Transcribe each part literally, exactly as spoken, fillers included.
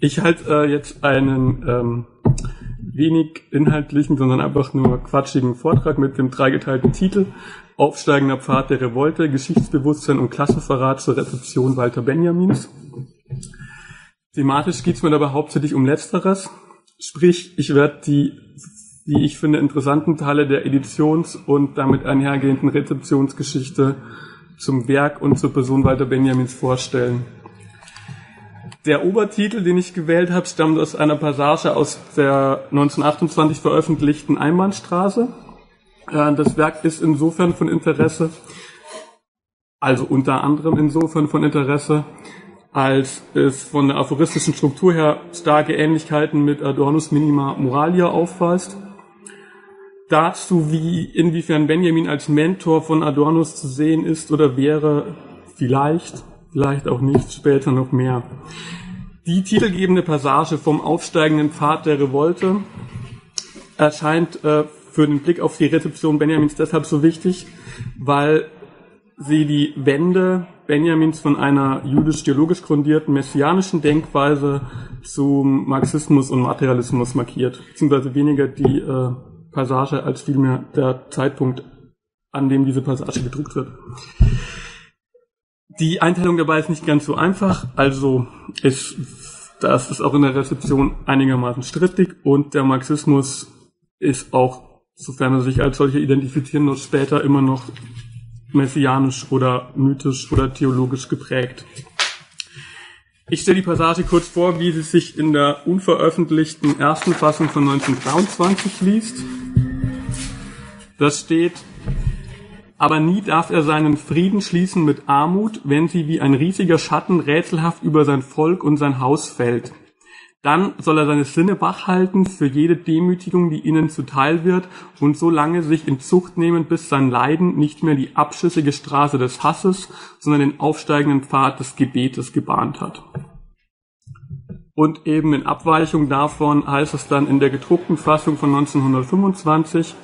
Ich halte äh, jetzt einen ähm, wenig inhaltlichen, sondern einfach nur quatschigen Vortrag mit dem dreigeteilten Titel Aufsteigender Pfad der Revolte, Geschichtsbewusstsein und Klassenverrat zur Rezeption Walter Benjamins. Thematisch geht es mir dabei hauptsächlich um Letzteres, sprich ich werde die, wie ich finde, interessanten Teile der Editions- und damit einhergehenden Rezeptionsgeschichte zum Werk und zur Person Walter Benjamins vorstellen. Der Obertitel, den ich gewählt habe, stammt aus einer Passage aus der neunzehnhundertachtundzwanzig veröffentlichten Einbahnstraße. Das Werk ist insofern von Interesse, also unter anderem insofern von Interesse, als es von der aphoristischen Struktur her starke Ähnlichkeiten mit Adornos Minima Moralia aufweist. Dazu, wie inwiefern Benjamin als Mentor von Adornos zu sehen ist oder wäre, vielleicht, vielleicht auch nicht, später noch mehr. Die titelgebende Passage vom aufsteigenden Pfad der Revolte erscheint äh, für den Blick auf die Rezeption Benjamins deshalb so wichtig, weil sie die Wende Benjamins von einer jüdisch-theologisch grundierten messianischen Denkweise zum Marxismus und Materialismus markiert, beziehungsweise weniger die äh, Passage als vielmehr der Zeitpunkt, an dem diese Passage gedruckt wird. Die Einteilung dabei ist nicht ganz so einfach, also ist, das ist auch in der Rezeption einigermaßen strittig und der Marxismus ist auch, sofern er sich als solcher identifizieren muss, später immer noch messianisch oder mythisch oder theologisch geprägt. Ich stelle die Passage kurz vor, wie sie sich in der unveröffentlichten ersten Fassung von neunzehnhundertdreiundzwanzig liest. Das steht: Aber nie darf er seinen Frieden schließen mit Armut, wenn sie wie ein riesiger Schatten rätselhaft über sein Volk und sein Haus fällt. Dann soll er seine Sinne wachhalten für jede Demütigung, die ihnen zuteil wird, und so lange sich in Zucht nehmen, bis sein Leiden nicht mehr die abschüssige Straße des Hasses, sondern den aufsteigenden Pfad des Gebetes gebahnt hat. Und eben in Abweichung davon heißt es dann in der gedruckten Fassung von neunzehnhundertfünfundzwanzig: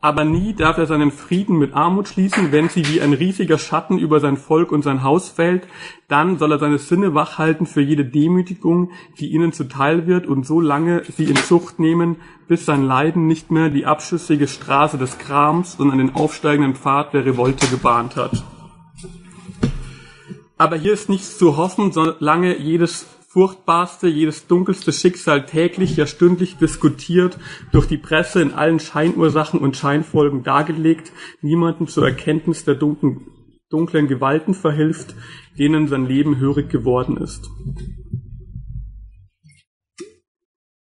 Aber nie darf er seinen Frieden mit Armut schließen, wenn sie wie ein riesiger Schatten über sein Volk und sein Haus fällt. Dann soll er seine Sinne wachhalten für jede Demütigung, die ihnen zuteil wird, und so lange sie in Zucht nehmen, bis sein Leiden nicht mehr die abschüssige Straße des Grams, sondern den aufsteigenden Pfad der Revolte gebahnt hat. Aber hier ist nichts zu hoffen, solange jedes furchtbarste, jedes dunkelste Schicksal täglich, ja stündlich diskutiert, durch die Presse in allen Scheinursachen und Scheinfolgen dargelegt, niemanden zur Erkenntnis der dunklen, dunklen Gewalten verhilft, denen sein Leben hörig geworden ist.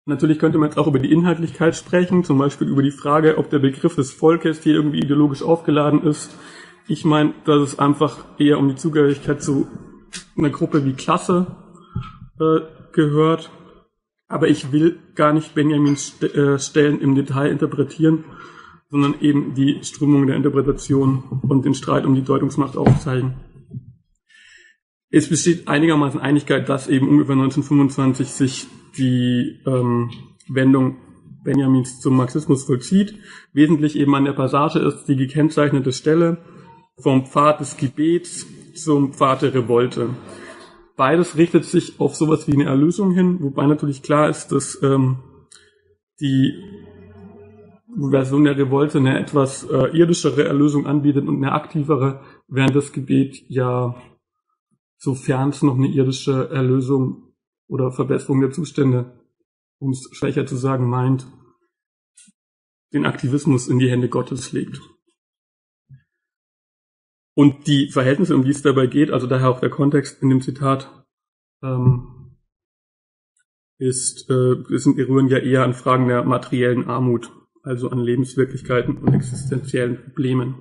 Natürlich könnte man jetzt auch über die Inhaltlichkeit sprechen, zum Beispiel über die Frage, ob der Begriff des Volkes hier irgendwie ideologisch aufgeladen ist. Ich meine, dass es einfach eher um die Zugehörigkeit zu einer Gruppe wie Klasse gehört, aber ich will gar nicht Benjamins St- äh, Stellen im Detail interpretieren, sondern eben die Strömung der Interpretation und den Streit um die Deutungsmacht aufzeigen. Es besteht einigermaßen Einigkeit, dass eben ungefähr neunzehnhundertfünfundzwanzig sich die ähm, Wendung Benjamins zum Marxismus vollzieht. Wesentlich eben an der Passage ist die gekennzeichnete Stelle vom Pfad des Gebets zum Pfad der Revolte. Beides richtet sich auf sowas wie eine Erlösung hin, wobei natürlich klar ist, dass ähm, die Version der Revolte eine etwas äh, irdischere Erlösung anbietet und eine aktivere, während das Gebet ja, sofern es noch eine irdische Erlösung oder Verbesserung der Zustände, um es schwächer zu sagen, meint, den Aktivismus in die Hände Gottes legt. Und die Verhältnisse, um die es dabei geht, also daher auch der Kontext in dem Zitat, ähm, ist, äh, sind, rühren ja eher an Fragen der materiellen Armut, also an Lebenswirklichkeiten und existenziellen Problemen.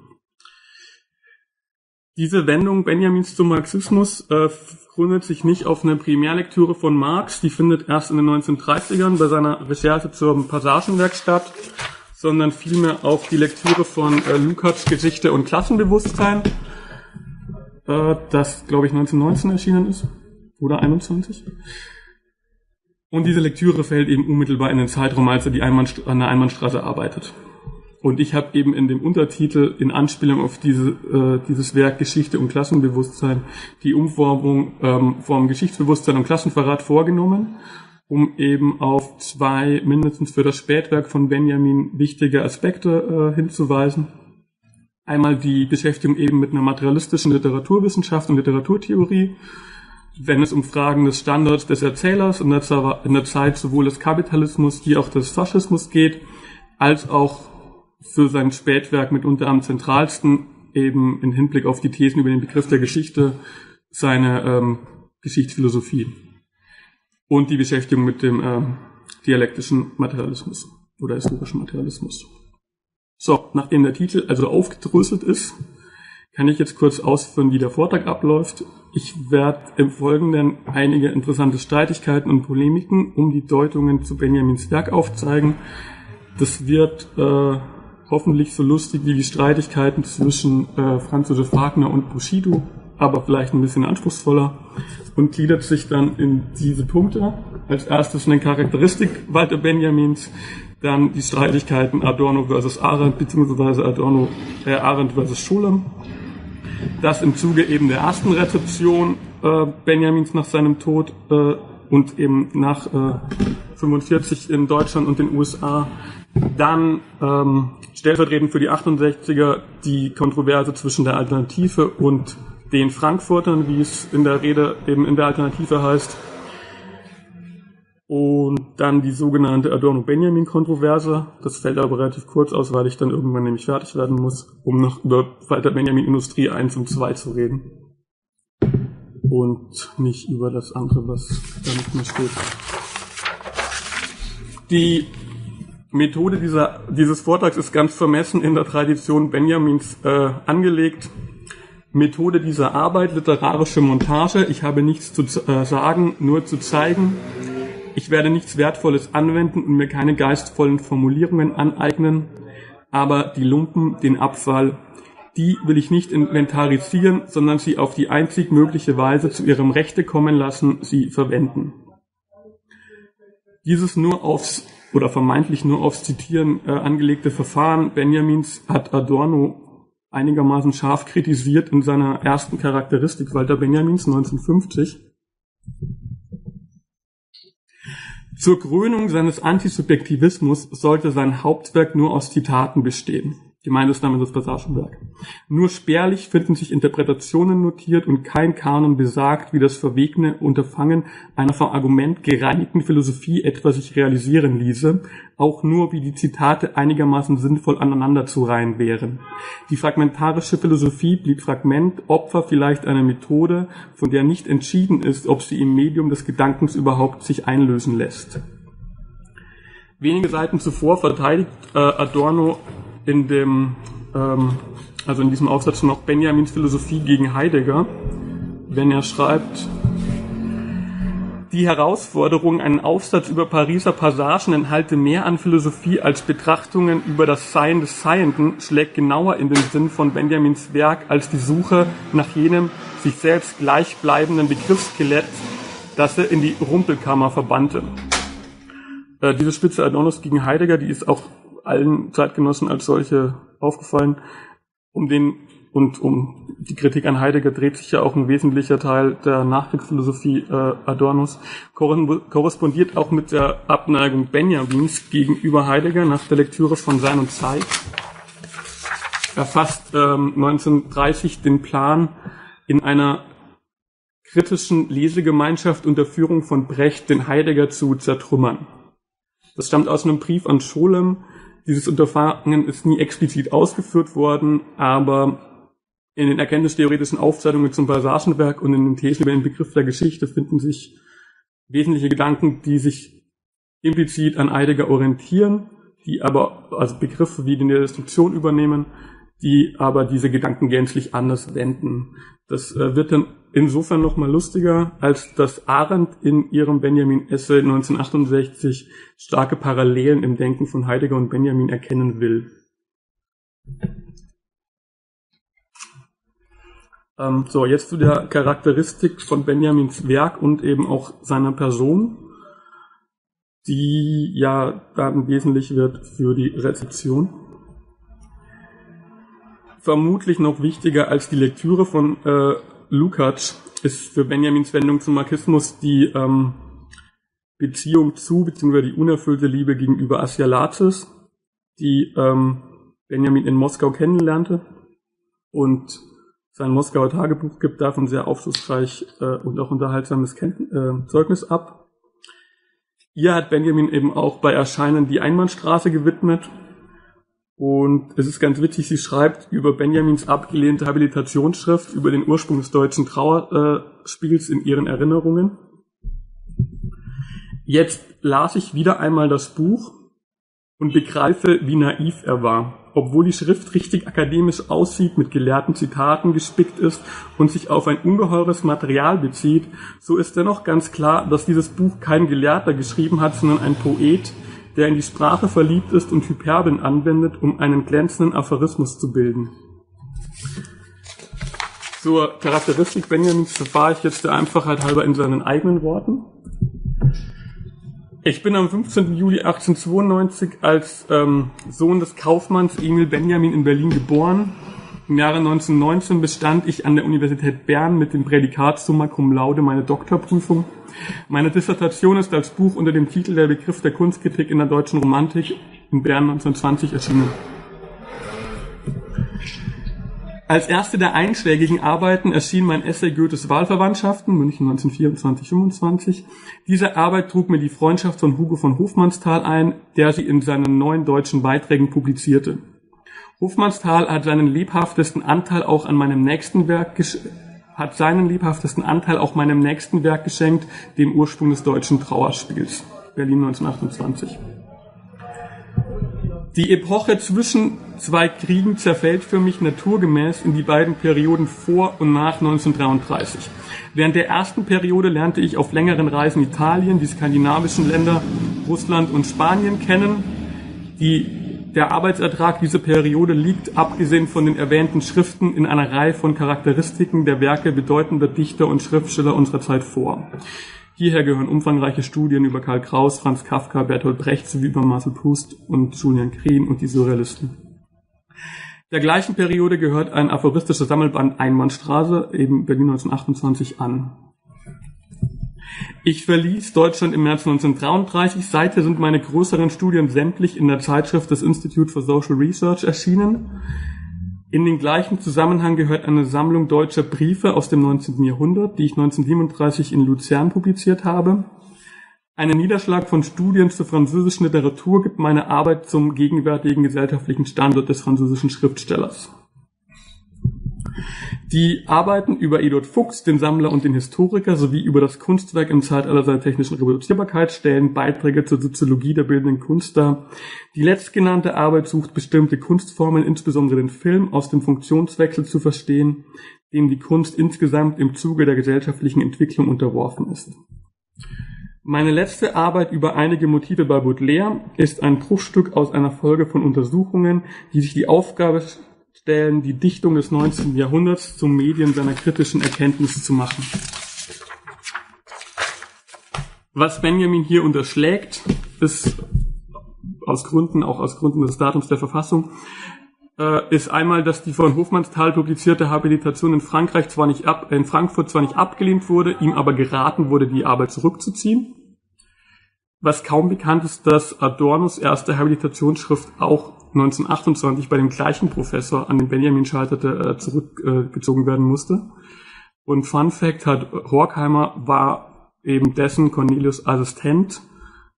Diese Wendung Benjamins zum Marxismus äh, gründet sich nicht auf eine Primärlektüre von Marx, die findet erst in den neunzehnhundertdreißigern bei seiner Recherche zum Passagenwerk statt, sondern vielmehr auf die Lektüre von äh, Lukács Geschichte und Klassenbewusstsein, äh, das, glaube ich, neunzehnhundertneunzehn erschienen ist, oder einundzwanzig. Und diese Lektüre fällt eben unmittelbar in den Zeitraum, als er die Einbahnst- an der Einbahnstraße arbeitet. Und ich habe eben in dem Untertitel in Anspielung auf diese, äh, dieses Werk Geschichte und Klassenbewusstsein die Umformung ähm, vom Geschichtsbewusstsein und Klassenverrat vorgenommen, um eben auf zwei mindestens für das Spätwerk von Benjamin wichtige Aspekte äh, hinzuweisen. Einmal die Beschäftigung eben mit einer materialistischen Literaturwissenschaft und Literaturtheorie, wenn es um Fragen des Standards des Erzählers in der, in der Zeit sowohl des Kapitalismus wie auch des Faschismus geht, als auch für sein Spätwerk mitunter am zentralsten eben im Hinblick auf die Thesen über den Begriff der Geschichte seine ähm, Geschichtsphilosophie und die Beschäftigung mit dem ähm, dialektischen Materialismus oder historischen Materialismus. So, nachdem der Titel also aufgedröselt ist, kann ich jetzt kurz ausführen, wie der Vortrag abläuft. Ich werde im Folgenden einige interessante Streitigkeiten und Polemiken um die Deutungen zu Benjamins Werk aufzeigen. Das wird äh, hoffentlich so lustig wie die Streitigkeiten zwischen äh, Franz Josef Wagner und Bushido, aber vielleicht ein bisschen anspruchsvoller, und gliedert sich dann in diese Punkte. Als erstes eine Charakteristik Walter Benjamins, dann die Streitigkeiten Adorno versus Arendt bzw. Adorno äh, Arendt versus Scholem. Das im Zuge eben der ersten Rezeption äh, Benjamins nach seinem Tod äh, und eben nach neunzehnhundertfünfundvierzig äh, in Deutschland und den U S A. Dann ähm, stellvertretend für die achtundsechziger die Kontroverse zwischen der Alternative und den Frankfurtern, wie es in der Rede eben in der Alternative heißt. Und dann die sogenannte Adorno-Benjamin-Kontroverse. Das fällt aber relativ kurz aus, weil ich dann irgendwann nämlich fertig werden muss, um noch über Walter Benjamin-Industrie eins und zwei zu reden. Und nicht über das andere, was da nicht mehr steht. Die Methode dieser, dieses Vortrags ist ganz vermessen in der Tradition Benjamins äh, angelegt. Methode dieser Arbeit, literarische Montage. Ich habe nichts zu äh, sagen, nur zu zeigen. Ich werde nichts Wertvolles anwenden und mir keine geistvollen Formulierungen aneignen, aber die Lumpen, den Abfall, die will ich nicht inventarisieren, sondern sie auf die einzig mögliche Weise zu ihrem Rechte kommen lassen, sie verwenden. Dieses nur aufs, oder vermeintlich nur aufs Zitieren äh, angelegte Verfahren Benjamins hat Adorno einigermaßen scharf kritisiert in seiner ersten Charakteristik Walter Benjamins neunzehnhundertfünfzig. Zur Krönung seines Antisubjektivismus sollte sein Hauptwerk nur aus Zitaten bestehen. Gemeint ist damit das Passagenwerk. Nur spärlich finden sich Interpretationen notiert und kein Kanon besagt, wie das verwegene Unterfangen einer vom Argument gereinigten Philosophie etwa sich realisieren ließe, auch nur wie die Zitate einigermaßen sinnvoll aneinander zu reihen wären. Die fragmentarische Philosophie blieb Fragment, Opfer vielleicht einer Methode, von der nicht entschieden ist, ob sie im Medium des Gedankens überhaupt sich einlösen lässt. Wenige Seiten zuvor verteidigt äh, Adorno in dem, ähm, also in diesem Aufsatz noch Benjamins Philosophie gegen Heidegger, wenn er schreibt, die Herausforderung, einen Aufsatz über Pariser Passagen enthalte mehr an Philosophie als Betrachtungen über das Sein des Seienden, schlägt genauer in den Sinn von Benjamins Werk als die Suche nach jenem sich selbst gleichbleibenden Begriffsskelett, das er in die Rumpelkammer verbannte. Äh, diese Spitze Adornos gegen Heidegger, die ist auch allen Zeitgenossen als solche aufgefallen. Um den und um die Kritik an Heidegger dreht sich ja auch ein wesentlicher Teil der Nachkriegsphilosophie äh, Adornos. Korrespondiert auch mit der Abneigung Benjamins gegenüber Heidegger nach der Lektüre von Sein und Zeit. Er fasst ähm, neunzehnhundertdreißig den Plan, in einer kritischen Lesegemeinschaft unter Führung von Brecht den Heidegger zu zertrümmern. Das stammt aus einem Brief an Scholem. Dieses Unterfangen ist nie explizit ausgeführt worden, aber in den erkenntnistheoretischen Aufzeichnungen zum Passagenwerk und in den Thesen über den Begriff der Geschichte finden sich wesentliche Gedanken, die sich implizit an Heidegger orientieren, die aber, also Begriffe wie die Destruktion übernehmen, die aber diese Gedanken gänzlich anders wenden. Das äh, wird dann insofern nochmal lustiger, als dass Arendt in ihrem Benjamin-Essay neunzehnhundertachtundsechzig starke Parallelen im Denken von Heidegger und Benjamin erkennen will. Ähm, so, jetzt zu der Charakteristik von Benjamins Werk und eben auch seiner Person, die ja dann wesentlich wird für die Rezeption. vermutlich noch wichtiger als die Lektüre von äh, Lukács ist für Benjamins Wendung zum Marxismus die ähm, Beziehung zu, beziehungsweise die unerfüllte Liebe gegenüber Asja Lācis, die ähm, Benjamin in Moskau kennenlernte, und sein Moskauer Tagebuch gibt davon sehr aufschlussreich äh, und auch unterhaltsames Ken äh, Zeugnis ab. Ihr hat Benjamin eben auch bei Erscheinen die Einbahnstraße gewidmet, und es ist ganz witzig, sie schreibt über Benjamins abgelehnte Habilitationsschrift über den Ursprung des deutschen Trauerspiels in ihren Erinnerungen. Jetzt las ich wieder einmal das Buch und begreife, wie naiv er war. Obwohl die Schrift richtig akademisch aussieht, mit gelehrten Zitaten gespickt ist und sich auf ein ungeheures Material bezieht, so ist dennoch ganz klar, dass dieses Buch kein Gelehrter geschrieben hat, sondern ein Poet, der in die Sprache verliebt ist und Hyperbeln anwendet, um einen glänzenden Aphorismus zu bilden. Zur Charakteristik Benjamins verfahre ich jetzt der Einfachheit halber in seinen eigenen Worten. Ich bin am fünfzehnten Juli achtzehnhundertzweiundneunzig als ähm, Sohn des Kaufmanns Emil Benjamin in Berlin geboren. Im Jahre neunzehnhundertneunzehn bestand ich an der Universität Bern mit dem Prädikat Summa Cum Laude meine Doktorprüfung. Meine Dissertation ist als Buch unter dem Titel Der Begriff der Kunstkritik in der deutschen Romantik in Bern neunzehnhundertzwanzig erschienen. Als erste der einschlägigen Arbeiten erschien mein Essay Goethes Wahlverwandtschaften, München neunzehnhundertvierundzwanzig fünfundzwanzig. Diese Arbeit trug mir die Freundschaft von Hugo von Hofmannsthal ein, der sie in seinen neuen deutschen Beiträgen publizierte. Hofmannsthal hat seinen lebhaftesten Anteil auch an meinem nächsten Werk gesch- hat seinen lebhaftesten Anteil auch meinem nächsten Werk geschenkt, dem Ursprung des deutschen Trauerspiels, Berlin neunzehnhundertachtundzwanzig. Die Epoche zwischen zwei Kriegen zerfällt für mich naturgemäß in die beiden Perioden vor und nach neunzehnhundertdreiunddreißig. Während der ersten Periode lernte ich auf längeren Reisen Italien, die skandinavischen Länder, Russland und Spanien kennen. Die, der Arbeitsertrag dieser Periode liegt, abgesehen von den erwähnten Schriften, in einer Reihe von Charakteristiken der Werke bedeutender Dichter und Schriftsteller unserer Zeit vor. Hierher gehören umfangreiche Studien über Karl Kraus, Franz Kafka, Bertolt Brecht sowie über Marcel Proust und Julian Green und die Surrealisten. Der gleichen Periode gehört ein aphoristischer Sammelband Einbahnstraße, eben Berlin neunzehnhundertachtundzwanzig, an. Ich verließ Deutschland im März neunzehnhundertdreiunddreißig. Seither sind meine größeren Studien sämtlich in der Zeitschrift des Institut für Social Research erschienen. In den gleichen Zusammenhang gehört eine Sammlung deutscher Briefe aus dem neunzehnten Jahrhundert, die ich neunzehnhundertsiebenunddreißig in Luzern publiziert habe. Einen Niederschlag von Studien zur französischen Literatur gibt meine Arbeit zum gegenwärtigen gesellschaftlichen Standort des französischen Schriftstellers. Die Arbeiten über Eduard Fuchs, den Sammler und den Historiker, sowie über das Kunstwerk im Zeitalter seiner technischen Reproduzierbarkeit stellen Beiträge zur Soziologie der bildenden Kunst dar. Die letztgenannte Arbeit sucht bestimmte Kunstformen, insbesondere den Film, aus dem Funktionswechsel zu verstehen, dem die Kunst insgesamt im Zuge der gesellschaftlichen Entwicklung unterworfen ist. Meine letzte Arbeit über einige Motive bei Baudelaire ist ein Bruchstück aus einer Folge von Untersuchungen, die sich die Aufgabe stellen, die Dichtung des neunzehnten Jahrhunderts zum Medium seiner kritischen Erkenntnis zu machen. Was Benjamin hier unterschlägt, ist aus Gründen, auch aus Gründen des Datums der Verfassung, äh, ist einmal, dass die von Hofmannsthal publizierte Habilitation in Frankreich zwar nicht ab, in Frankfurt zwar nicht abgelehnt wurde, ihm aber geraten wurde, die Arbeit zurückzuziehen. Was kaum bekannt ist, dass Adornos erste Habilitationsschrift auch neunzehnhundertachtundzwanzig bei dem gleichen Professor, an dem Benjamin scheiterte, zurückgezogen werden musste. Und Fun Fact hat, Horkheimer war eben dessen Cornelius Assistent,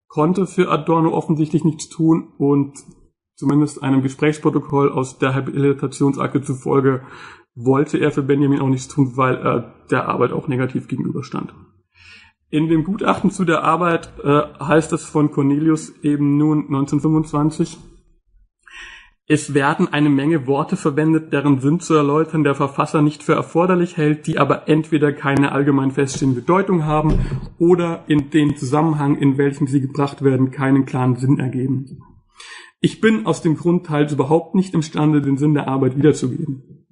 konnte für Adorno offensichtlich nichts tun und zumindest einem Gesprächsprotokoll aus der Habilitationsakte zufolge wollte er für Benjamin auch nichts tun, weil er der Arbeit auch negativ gegenüberstand. In dem Gutachten zu der Arbeit äh, heißt es von Cornelius eben nun neunzehnhundertfünfundzwanzig, es werden eine Menge Worte verwendet, deren Sinn zu erläutern der Verfasser nicht für erforderlich hält, die aber entweder keine allgemein feststehende Bedeutung haben oder in dem Zusammenhang, in welchem sie gebracht werden, keinen klaren Sinn ergeben. Ich bin aus dem Grund teils überhaupt nicht imstande, den Sinn der Arbeit wiederzugeben.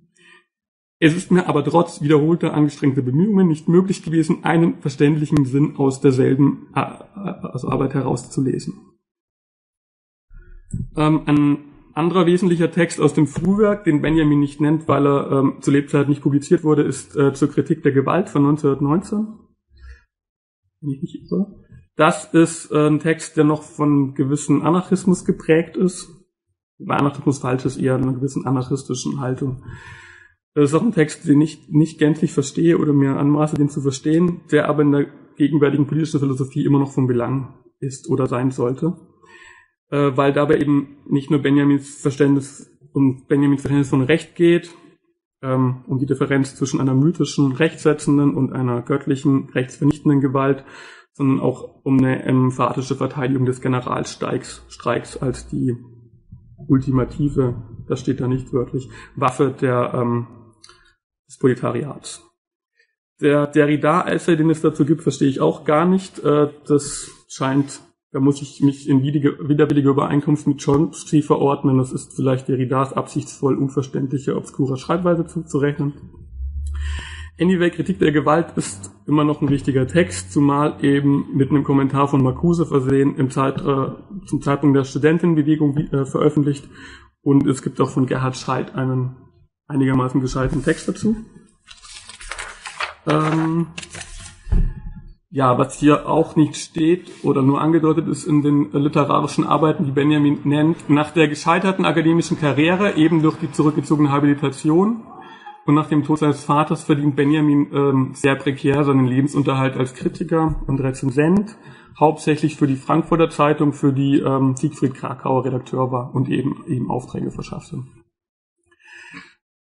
Es ist mir aber trotz wiederholter angestrengter Bemühungen nicht möglich gewesen, einen verständlichen Sinn aus derselben äh, aus Arbeit herauszulesen. Ähm, an anderer wesentlicher Text aus dem Frühwerk, den Benjamin nicht nennt, weil er ähm, zu Lebzeiten nicht publiziert wurde, ist äh, zur Kritik der Gewalt von neunzehnhundertneunzehn. Wenn ich nicht irre. Das ist äh, ein Text, der noch von gewissen Anarchismus geprägt ist. Bei Anarchismus falsch ist eher einer gewissen anarchistischen Haltung. Das ist auch ein Text, den ich nicht gänzlich verstehe oder mir anmaße, den zu verstehen, der aber in der gegenwärtigen politischen Philosophie immer noch von Belang ist oder sein sollte, weil dabei eben nicht nur Benjamins Verständnis und Benjamins Verständnis von Recht geht, um die Differenz zwischen einer mythischen, rechtssetzenden und einer göttlichen, rechtsvernichtenden Gewalt, sondern auch um eine emphatische Verteidigung des Generalstreiks Streiks als die ultimative, das steht da nicht wörtlich, Waffe der, ähm, des Proletariats. Der Derrida-Essay, den es dazu gibt, verstehe ich auch gar nicht. Äh, das scheint, da muss ich mich in widerwillige Übereinkunft mit Chomsky verordnen. Das ist vielleicht Derridas absichtsvoll unverständliche, obskure Schreibweise zuzurechnen. Anyway, Kritik der Gewalt ist immer noch ein wichtiger Text, zumal eben mit einem Kommentar von Marcuse versehen, im Zeit, äh, zum Zeitpunkt der Studentenbewegung äh, veröffentlicht. Und es gibt auch von Gerhard Scheidt einen einigermaßen gescheiten Text dazu. Ähm, ja, was hier auch nicht steht oder nur angedeutet ist in den literarischen Arbeiten, die Benjamin nennt, nach der gescheiterten akademischen Karriere, eben durch die zurückgezogene Habilitation und nach dem Tod seines Vaters, verdient Benjamin ähm, sehr prekär seinen Lebensunterhalt als Kritiker und Rezensent, hauptsächlich für die Frankfurter Zeitung, für die ähm, Siegfried Krakauer Redakteur war und eben eben Aufträge verschaffte.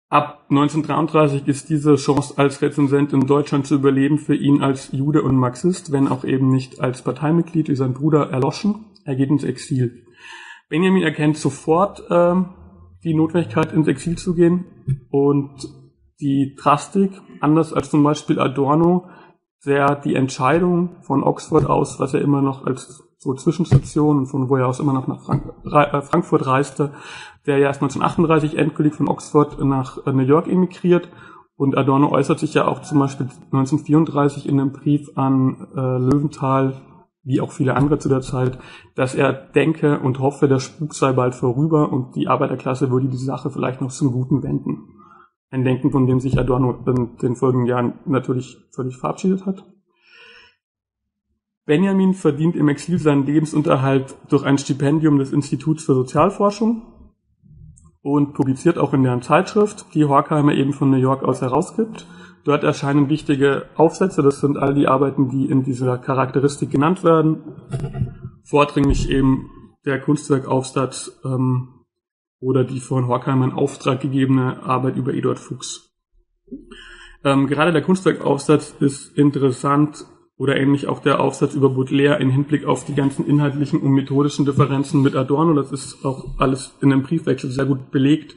Ab neunzehnhundertdreiunddreißig ist diese Chance als Rezensent in Deutschland zu überleben für ihn als Jude und Marxist, wenn auch eben nicht als Parteimitglied wie sein Bruder, erloschen. Er geht ins Exil. Benjamin erkennt sofort äh, die Notwendigkeit, ins Exil zu gehen, und die Drastik, anders als zum Beispiel Adorno, der die Entscheidung von Oxford aus, was er immer noch als so Zwischenstation und von wo er aus immer noch nach Frank- äh, Frankfurt reiste, der ja erst neunzehnhundertachtunddreißig endgültig von Oxford nach New York emigriert. Und Adorno äußert sich ja auch zum Beispiel neunzehnhundertvierunddreißig in einem Brief an äh, Löwenthal, wie auch viele andere zu der Zeit, dass er denke und hoffe, der Spuk sei bald vorüber und die Arbeiterklasse würde die Sache vielleicht noch zum Guten wenden. Ein Denken, von dem sich Adorno in den folgenden Jahren natürlich völlig verabschiedet hat. Benjamin verdient im Exil seinen Lebensunterhalt durch ein Stipendium des Instituts für Sozialforschung und publiziert auch in deren Zeitschrift, die Horkheimer eben von New York aus herausgibt. Dort erscheinen wichtige Aufsätze, das sind all die Arbeiten, die in dieser Charakteristik genannt werden. Vordringlich eben der Kunstwerkaufsatz ähm, oder die von Horkheimer in Auftrag gegebene Arbeit über Eduard Fuchs. Ähm, gerade der Kunstwerkaufsatz ist interessant, oder ähnlich auch der Aufsatz über Baudelaire im Hinblick auf die ganzen inhaltlichen und methodischen Differenzen mit Adorno. Das ist auch alles in einem Briefwechsel sehr gut belegt.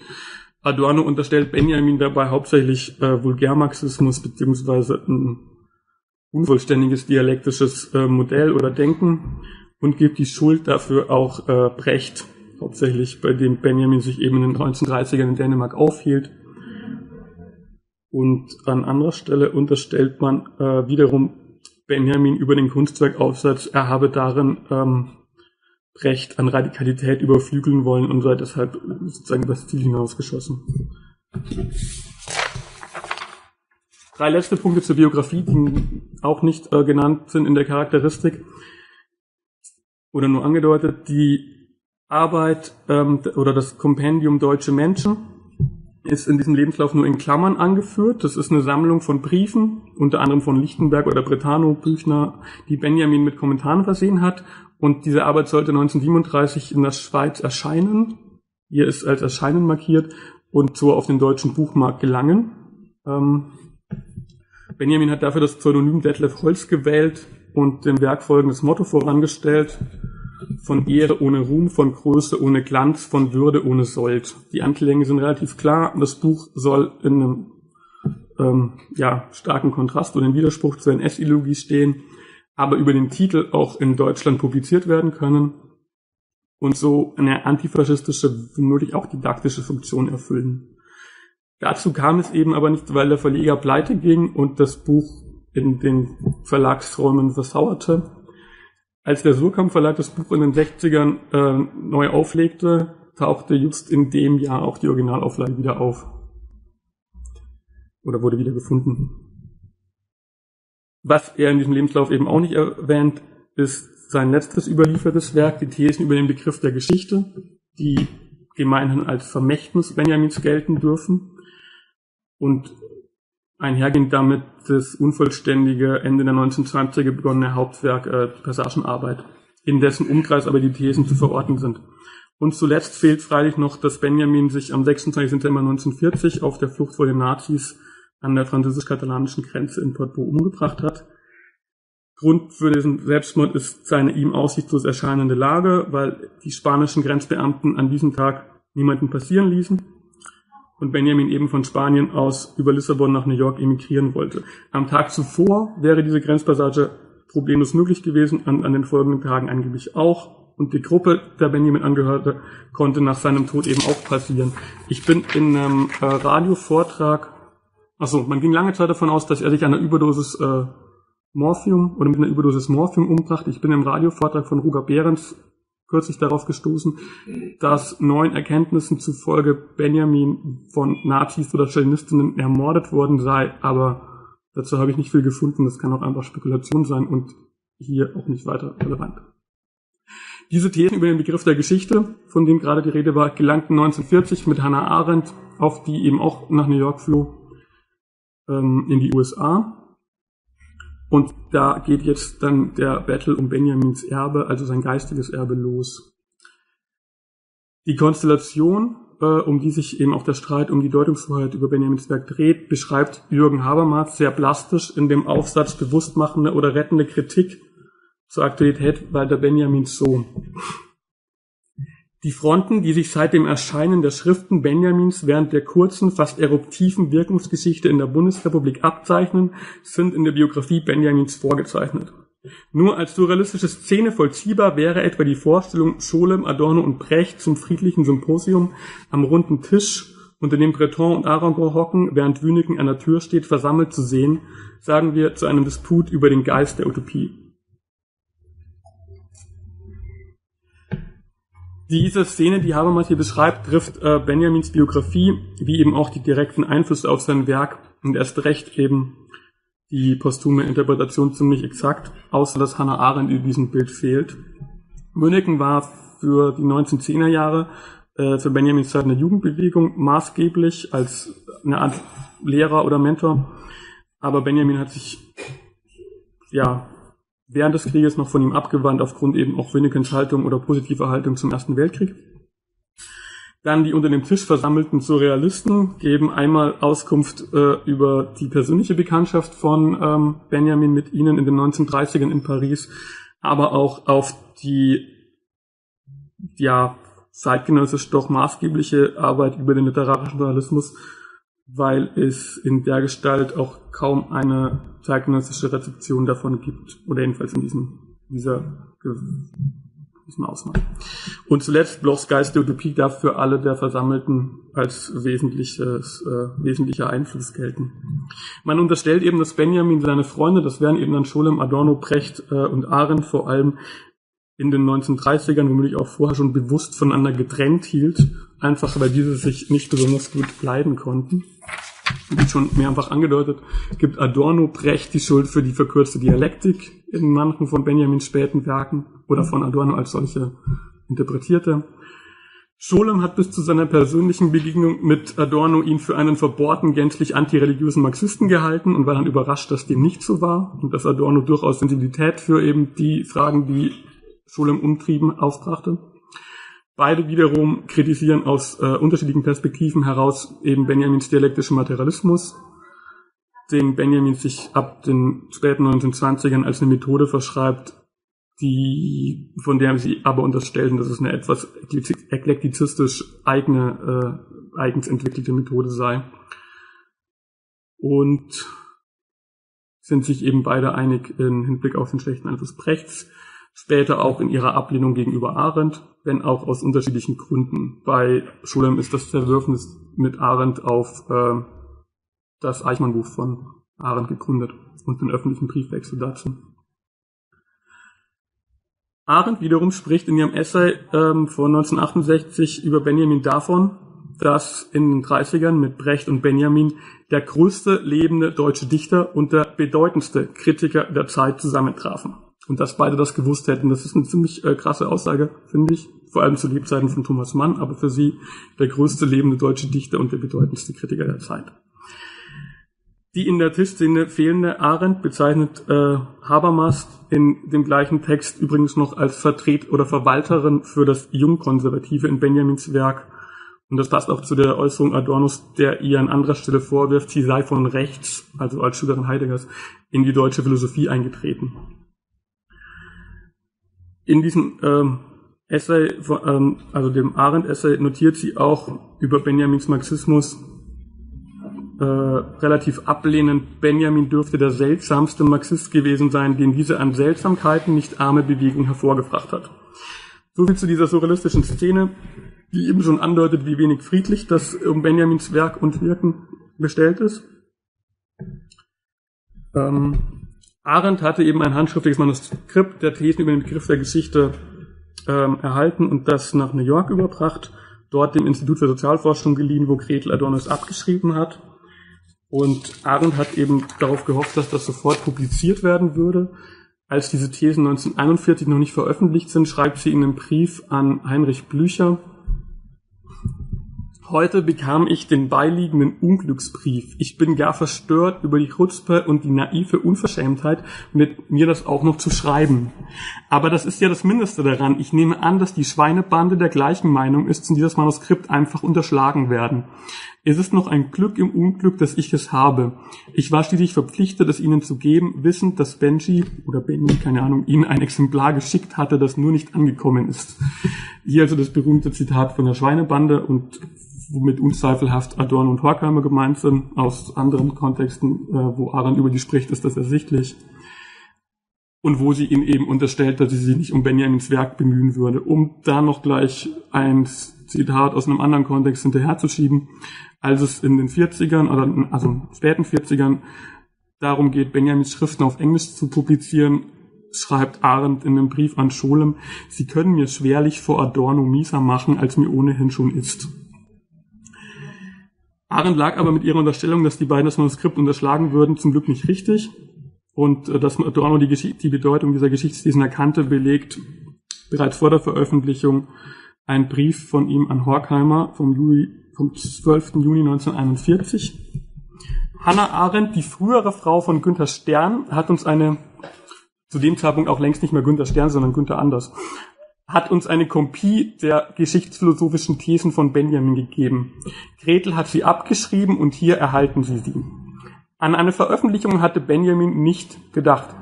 Adorno unterstellt Benjamin dabei hauptsächlich äh, Vulgärmarxismus beziehungsweise ein unvollständiges dialektisches äh, Modell oder Denken und gibt die Schuld dafür auch äh, Brecht, hauptsächlich bei dem Benjamin sich eben in den neunzehnhundertdreißigern in Dänemark aufhielt. Und an anderer Stelle unterstellt man äh, wiederum Benjamin über den Kunstwerkaufsatz, er habe darin ähm, Brecht an Radikalität überflügeln wollen und sei deshalb sozusagen über das Ziel hinausgeschossen. Drei letzte Punkte zur Biografie, die auch nicht äh, genannt sind in der Charakteristik oder nur angedeutet. Die Arbeit ähm, oder das Kompendium Deutsche Menschen ist in diesem Lebenslauf nur in Klammern angeführt. Das ist eine Sammlung von Briefen, unter anderem von Lichtenberg oder Brentano, Büchner, die Benjamin mit Kommentaren versehen hat. Und diese Arbeit sollte neunzehnhundertsiebenunddreißig in der Schweiz erscheinen. Hier ist als Erscheinen markiert und so auf den deutschen Buchmarkt gelangen. Ähm, Benjamin hat dafür das Pseudonym Detlef Holz gewählt und dem Werk folgendes Motto vorangestellt: Von Ehre ohne Ruhm, von Größe ohne Glanz, von Würde ohne Sold. Die Anklänge sind relativ klar. Das Buch soll in einem ähm, ja, starken Kontrast oder in Widerspruch zur N S-Ideologie stehen, aber über den Titel auch in Deutschland publiziert werden können und so eine antifaschistische, womöglich auch didaktische Funktion erfüllen. Dazu kam es eben aber nicht, weil der Verleger pleite ging und das Buch in den Verlagsräumen versauerte. Als der Suhrkamp Verlag das Buch in den sechzigern äh, neu auflegte, tauchte just in dem Jahr auch die Originalauflage wieder auf. Oder wurde wieder gefunden. Was er in diesem Lebenslauf eben auch nicht erwähnt, ist sein letztes überliefertes Werk, die Thesen über den Begriff der Geschichte, die gemeinhin als Vermächtnis Benjamins gelten dürfen und einhergehend damit das unvollständige Ende der neunzehnhundertzwanziger begonnene Hauptwerk äh, Passagenarbeit, in dessen Umkreis aber die Thesen zu verorten sind. Und zuletzt fehlt freilich noch, dass Benjamin sich am sechsundzwanzigsten September neunzehnhundertvierzig auf der Flucht vor den Nazis an der französisch-katalanischen Grenze in Portbou umgebracht hat. Grund für diesen Selbstmord ist seine ihm aussichtslos erscheinende Lage, weil die spanischen Grenzbeamten an diesem Tag niemanden passieren ließen und Benjamin eben von Spanien aus über Lissabon nach New York emigrieren wollte. Am Tag zuvor wäre diese Grenzpassage problemlos möglich gewesen, an, an den folgenden Tagen angeblich auch. Und die Gruppe, der Benjamin angehörte, konnte nach seinem Tod eben auch passieren. Ich bin in einem äh, Radiovortrag, achso, man ging lange Zeit davon aus, dass er sich an einer Überdosis äh, Morphium oder mit einer Überdosis Morphium umbrachte. Ich bin im Radiovortrag von Ruger Behrens kürzlich darauf gestoßen, dass neuen Erkenntnissen zufolge Benjamin von Nazis oder Stalinistinnen ermordet worden sei, aber dazu habe ich nicht viel gefunden. Das kann auch einfach Spekulation sein und hier auch nicht weiter relevant. Diese Thesen über den Begriff der Geschichte, von dem gerade die Rede war, gelangten neunzehnhundertvierzig mit Hannah Arendt, auf die eben auch nach New York floh, ähm, in die U S A. Und da geht jetzt dann der Battle um Benjamins Erbe, also sein geistiges Erbe, los. Die Konstellation, äh, um die sich eben auch der Streit um die Deutungshoheit über Benjamins Werk dreht, beschreibt Jürgen Habermas sehr plastisch in dem Aufsatz Bewusstmachende oder rettende Kritik zur Aktualität Walter Benjamins Sohn. Die Fronten, die sich seit dem Erscheinen der Schriften Benjamins während der kurzen, fast eruptiven Wirkungsgeschichte in der Bundesrepublik abzeichnen, sind in der Biografie Benjamins vorgezeichnet. Nur als surrealistische Szene vollziehbar wäre etwa die Vorstellung, Scholem, Adorno und Brecht zum friedlichen Symposium am runden Tisch, unter dem Breton und Arendt hocken, während Wyneken an der Tür steht, versammelt zu sehen, sagen wir, zu einem Disput über den Geist der Utopie. Diese Szene, die Habermas hier beschreibt, trifft äh, Benjamins Biografie, wie eben auch die direkten Einflüsse auf sein Werk und erst recht eben die posthume Interpretation ziemlich exakt, außer dass Hannah Arendt in diesem Bild fehlt. Wyneken war für die neunzehnhundertzehner Jahre, äh, für Benjamins Zeit in der Jugendbewegung maßgeblich als eine Art Lehrer oder Mentor, aber Benjamin hat sich, ja, während des Krieges noch von ihm abgewandt, aufgrund eben auch Wynekens Haltung oder positiver Haltung zum Ersten Weltkrieg. Dann die unter dem Tisch versammelten Surrealisten geben einmal Auskunft äh, über die persönliche Bekanntschaft von ähm, Benjamin mit ihnen in den neunzehnhundertdreißigern in Paris, aber auch auf die ja zeitgenössisch doch maßgebliche Arbeit über den literarischen Realismus, weil es in der Gestalt auch kaum eine zeitgenössische Rezeption davon gibt, oder jedenfalls in diesem, dieser, diesem Ausmaß. Und zuletzt Blochs Geist der Utopie darf für alle der Versammelten als wesentliches, äh, wesentlicher Einfluss gelten. Man unterstellt eben, dass Benjamin seine Freunde, das wären eben dann Scholem, Adorno, Brecht äh, und Arendt vor allem, in den neunzehnhundertdreißigern, womöglich auch vorher schon bewusst voneinander getrennt hielt, einfach weil diese sich nicht besonders gut leiden konnten. Wie schon mehrfach angedeutet, gibt Adorno Brecht die Schuld für die verkürzte Dialektik in manchen von Benjamins späten Werken oder von Adorno als solche interpretierte. Scholem hat bis zu seiner persönlichen Begegnung mit Adorno ihn für einen verbohrten, gänzlich antireligiösen Marxisten gehalten und war dann überrascht, dass dem nicht so war und dass Adorno durchaus Sensibilität für eben die Fragen, die Scholem umtrieben, aufbrachte. Beide wiederum kritisieren aus äh, unterschiedlichen Perspektiven heraus eben Benjamins dialektischen Materialismus, den Benjamin sich ab den späten neunzehnhundertzwanzigern als eine Methode verschreibt, die, von der sie aber unterstellen, dass es eine etwas eklektizistisch eigene, äh, eigens entwickelte Methode sei. Und sind sich eben beide einig im Hinblick auf den schlechten Einfluss Brechts, später auch in ihrer Ablehnung gegenüber Arendt, wenn auch aus unterschiedlichen Gründen. Bei Scholem ist das Verwürfnis mit Arendt auf äh, das Eichmann-Buch von Arendt gegründet und den öffentlichen Briefwechsel dazu. Arendt wiederum spricht in ihrem Essay ähm, von neunzehnhundertachtundsechzig über Benjamin davon, dass in den dreißigern mit Brecht und Benjamin der größte lebende deutsche Dichter und der bedeutendste Kritiker der Zeit zusammentrafen. Und dass beide das gewusst hätten. Das ist eine ziemlich äh, krasse Aussage, finde ich. Vor allem zu Lebzeiten von Thomas Mann, aber für sie der größte lebende deutsche Dichter und der bedeutendste Kritiker der Zeit. Die in der Tischszene fehlende Arendt bezeichnet äh, Habermas in dem gleichen Text übrigens noch als Vertret- oder Verwalterin für das Jungkonservative in Benjamins Werk. Und das passt auch zu der Äußerung Adornos, der ihr an anderer Stelle vorwirft, sie sei von rechts, also als Schülerin Heideggers, in die deutsche Philosophie eingetreten. In diesem ähm, Essay, ähm, also dem Arendt-Essay, notiert sie auch über Benjamins Marxismus äh, relativ ablehnend, Benjamin dürfte der seltsamste Marxist gewesen sein, den diese an Seltsamkeiten nicht arme Bewegung hervorgebracht hat. So viel zu dieser surrealistischen Szene, die eben schon andeutet, wie wenig friedlich das um Benjamins Werk und Wirken bestellt ist. Ähm, Arendt hatte eben ein handschriftliches Manuskript der Thesen über den Begriff der Geschichte ähm, erhalten und das nach New York überbracht, dort dem Institut für Sozialforschung geliehen, wo Gretel Adorno es abgeschrieben hat. Und Arendt hat eben darauf gehofft, dass das sofort publiziert werden würde. Als diese Thesen neunzehnhunderteinundvierzig noch nicht veröffentlicht sind, schreibt sie in einem Brief an Heinrich Blücher: Heute bekam ich den beiliegenden Unglücksbrief. Ich bin gar verstört über die Chutzpe und die naive Unverschämtheit, mit mir das auch noch zu schreiben. Aber das ist ja das Mindeste daran. Ich nehme an, dass die Schweinebande der gleichen Meinung ist und dieses Manuskript einfach unterschlagen werden. Es ist noch ein Glück im Unglück, dass ich es habe. Ich war schließlich verpflichtet, es Ihnen zu geben, wissend, dass Benji oder Benji, keine Ahnung, Ihnen ein Exemplar geschickt hatte, das nur nicht angekommen ist. Hier also das berühmte Zitat von der Schweinebande, und womit unzweifelhaft Adorno und Horkheimer gemeint sind. Aus anderen Kontexten, wo Arendt über die spricht, ist das ersichtlich. Und wo sie ihn eben unterstellt, dass sie sich nicht um Benjamins Werk bemühen würde, um da noch gleich ein Zitat aus einem anderen Kontext hinterherzuschieben. Als es in den vierzigern, oder also späten vierzigern, darum geht, Benjamins Schriften auf Englisch zu publizieren, schreibt Arendt in einem Brief an Scholem: Sie können mir schwerlich vor Adorno mieser machen, als mir ohnehin schon ist. Arendt lag aber mit ihrer Unterstellung, dass die beiden das Manuskript unterschlagen würden, zum Glück nicht richtig. Und dass Adorno die, Gesch- die Bedeutung dieser Geschichtsthesen erkannte, belegt bereits vor der Veröffentlichung ein Brief von ihm an Horkheimer vom Juli, vom zwölften Juni neunzehnhunderteinundvierzig. Hannah Arendt, die frühere Frau von Günther Stern, hat uns eine, zu dem Zeitpunkt auch längst nicht mehr Günther Stern, sondern Günther Anders, hat uns eine Kopie der geschichtsphilosophischen Thesen von Benjamin gegeben. Gretel hat sie abgeschrieben und hier erhalten Sie sie. An eine Veröffentlichung hatte Benjamin nicht gedacht.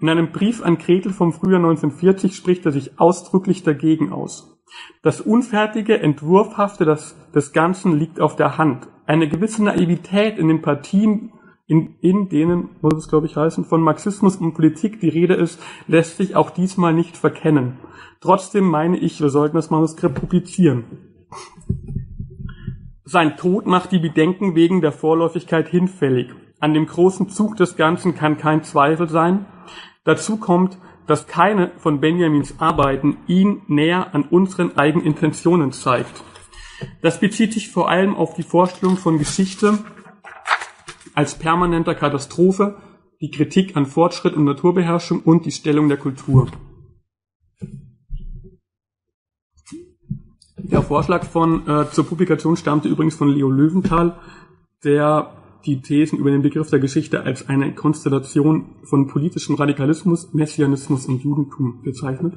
In einem Brief an Gretel vom Frühjahr neunzehnhundertvierzig spricht er sich ausdrücklich dagegen aus. Das unfertige, entwurfhafte das, des Ganzen liegt auf der Hand. Eine gewisse Naivität in den Partien, in, in denen, muss es glaube ich heißen, von Marxismus und Politik die Rede ist, lässt sich auch diesmal nicht verkennen. Trotzdem meine ich, wir sollten das Manuskript publizieren. Sein Tod macht die Bedenken wegen der Vorläufigkeit hinfällig. An dem großen Zug des Ganzen kann kein Zweifel sein. Dazu kommt, dass keine von Benjamins Arbeiten ihn näher an unseren eigenen Intentionen zeigt. Das bezieht sich vor allem auf die Vorstellung von Geschichte als permanenter Katastrophe, die Kritik an Fortschritt und Naturbeherrschung und die Stellung der Kultur. Der Vorschlag von, äh, zur Publikation stammte übrigens von Leo Löwenthal, der die Thesen über den Begriff der Geschichte als eine Konstellation von politischem Radikalismus, Messianismus und Judentum bezeichnet.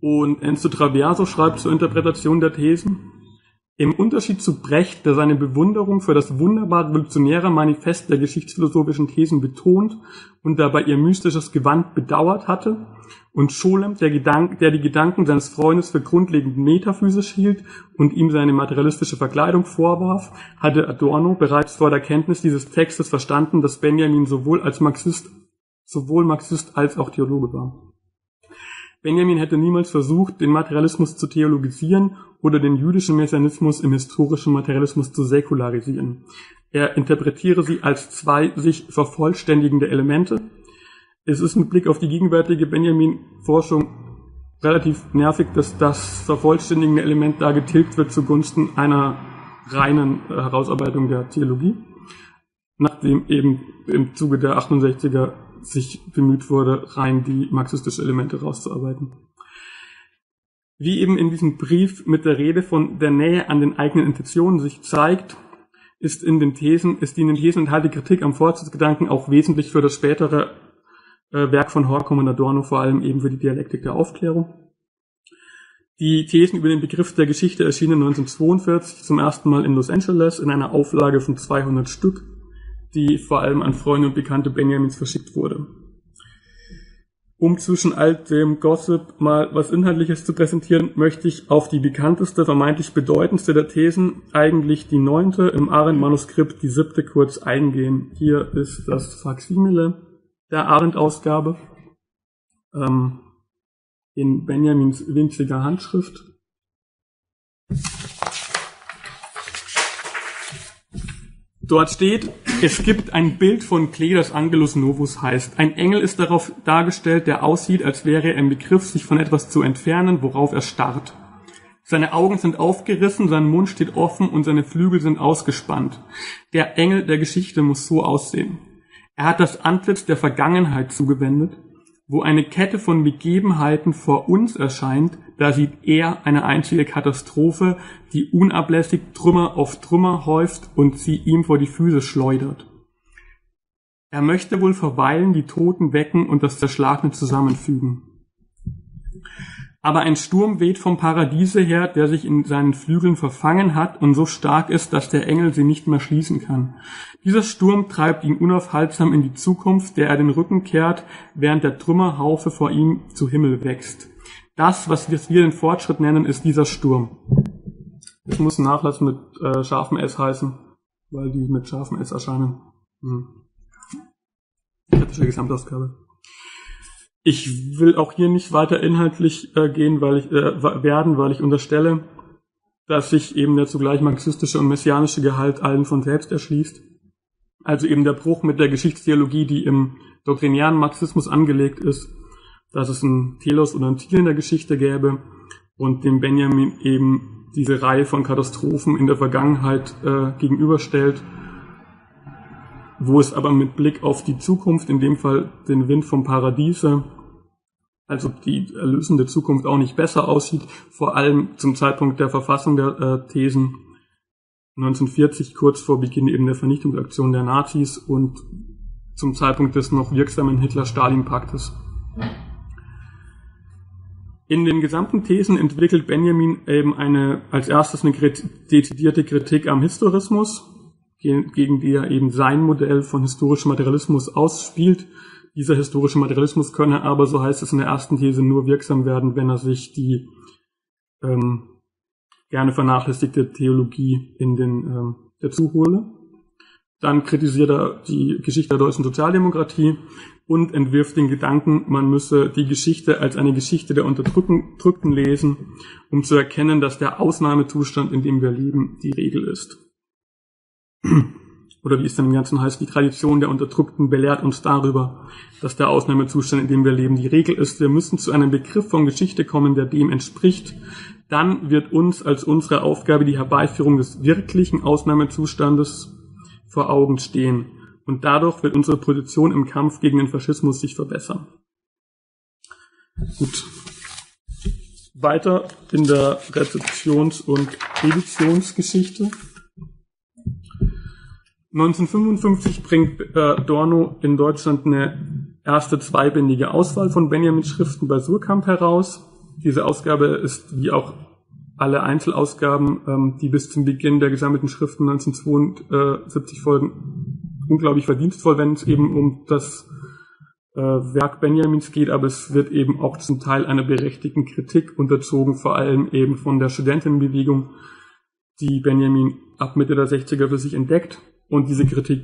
Und Enzo Traverso schreibt zur Interpretation der Thesen: Im Unterschied zu Brecht, der seine Bewunderung für das wunderbar revolutionäre Manifest der geschichtsphilosophischen Thesen betont und dabei ihr mystisches Gewand bedauert hatte, und Scholem, der, Gedank, der die Gedanken seines Freundes für grundlegend metaphysisch hielt und ihm seine materialistische Verkleidung vorwarf, hatte Adorno bereits vor der Kenntnis dieses Textes verstanden, dass Benjamin sowohl als Marxist, sowohl Marxist als auch Theologe war. Benjamin hätte niemals versucht, den Materialismus zu theologisieren oder den jüdischen Messianismus im historischen Materialismus zu säkularisieren. Er interpretiere sie als zwei sich vervollständigende Elemente. es ist mit Blick auf die gegenwärtige Benjamin-Forschung relativ nervig, dass das vervollständigende Element da getilgt wird zugunsten einer reinen Herausarbeitung der Theologie, nachdem eben im Zuge der achtundsechziger sich bemüht wurde, rein die marxistischen Elemente rauszuarbeiten. Wie eben in diesem Brief mit der Rede von der Nähe an den eigenen Intentionen sich zeigt, ist in den Thesen, ist die in den Thesen enthaltene Kritik am Fortschrittsgedanken auch wesentlich für das spätere äh, Werk von Horkheimer und Adorno, vor allem eben für die Dialektik der Aufklärung. Die Thesen über den Begriff der Geschichte erschienen neunzehnhundertzweiundvierzig zum ersten Mal in Los Angeles in einer Auflage von zweihundert Stück, die vor allem an Freunde und Bekannte Benjamins verschickt wurde. Um zwischen all dem Gossip mal was Inhaltliches zu präsentieren, möchte ich auf die bekannteste, vermeintlich bedeutendste der Thesen, eigentlich die neunte, im Arendt-Manuskript die siebte, kurz eingehen. Hier ist das Faksimile der Arendt-Ausgabe ähm, in Benjamins winziger Handschrift. Dort steht: Es gibt ein Bild von Klee, das Angelus Novus heißt. Ein Engel ist darauf dargestellt, der aussieht, als wäre er im Begriff, sich von etwas zu entfernen, worauf er starrt. Seine Augen sind aufgerissen, sein Mund steht offen und seine Flügel sind ausgespannt. Der Engel der Geschichte muss so aussehen. Er hat das Antlitz der Vergangenheit zugewendet. Wo eine Kette von Begebenheiten vor uns erscheint, da sieht er eine einzige Katastrophe, die unablässig Trümmer auf Trümmer häuft und sie ihm vor die Füße schleudert. Er möchte wohl verweilen, die Toten wecken und das Zerschlagene zusammenfügen. Aber ein Sturm weht vom Paradiese her, der sich in seinen Flügeln verfangen hat und so stark ist, dass der Engel sie nicht mehr schließen kann. Dieser Sturm treibt ihn unaufhaltsam in die Zukunft, der er den Rücken kehrt, während der Trümmerhaufe vor ihm zu Himmel wächst. Das, was wir den Fortschritt nennen, ist dieser Sturm. Das muss Nachlass mit äh, scharfem S heißen, weil die mit scharfem S erscheinen. Hm. Kritische Gesamtausgabe. Ich will auch hier nicht weiter inhaltlich äh, gehen, weil ich, äh, werden, weil ich unterstelle, dass sich eben der zugleich marxistische und messianische Gehalt allen von selbst erschließt. Also eben der Bruch mit der Geschichtstheologie, die im doktrinären Marxismus angelegt ist, dass es ein Telos oder ein Thiel in der Geschichte gäbe und dem Benjamin eben diese Reihe von Katastrophen in der Vergangenheit äh, gegenüberstellt, wo es aber mit Blick auf die Zukunft, in dem Fall den Wind vom Paradiese, also die erlösende Zukunft, auch nicht besser aussieht, vor allem zum Zeitpunkt der Verfassung der äh, Thesen neunzehnhundertvierzig, kurz vor Beginn eben der Vernichtungsaktion der Nazis und zum Zeitpunkt des noch wirksamen Hitler-Stalin-Paktes. In den gesamten Thesen entwickelt Benjamin eben eine, als erstes eine krit- dezidierte Kritik am Historismus, gegen die er eben sein Modell von historischem Materialismus ausspielt. Dieser historische Materialismus könne aber, so heißt es in der ersten These, nur wirksam werden, wenn er sich die ähm, gerne vernachlässigte Theologie in den ähm, dazu hole. Dann kritisiert er die Geschichte der deutschen Sozialdemokratie und entwirft den Gedanken, man müsse die Geschichte als eine Geschichte der Unterdrückten lesen, um zu erkennen, dass der Ausnahmezustand, in dem wir leben, die Regel ist. Oder wie es dann im Ganzen heißt, die Tradition der Unterdrückten belehrt uns darüber, dass der Ausnahmezustand, in dem wir leben, die Regel ist. Wir müssen zu einem Begriff von Geschichte kommen, der dem entspricht. Dann wird uns als unsere Aufgabe die Herbeiführung des wirklichen Ausnahmezustandes vor Augen stehen. Und dadurch wird unsere Position im Kampf gegen den Faschismus sich verbessern. Gut. Weiter in der Rezeptions- und Editionsgeschichte. neunzehnhundertfünfundfünfzig bringt Adorno in Deutschland eine erste zweibändige Auswahl von Benjamins Schriften bei Suhrkamp heraus. Diese Ausgabe ist, wie auch alle Einzelausgaben, die bis zum Beginn der gesammelten Schriften neunzehnhundertzweiundsiebzig folgen, unglaublich verdienstvoll, wenn es eben um das Werk Benjamins geht, aber es wird eben auch zum Teil einer berechtigten Kritik unterzogen, vor allem eben von der Studentenbewegung, die Benjamin ab Mitte der sechziger für sich entdeckt. Und diese Kritik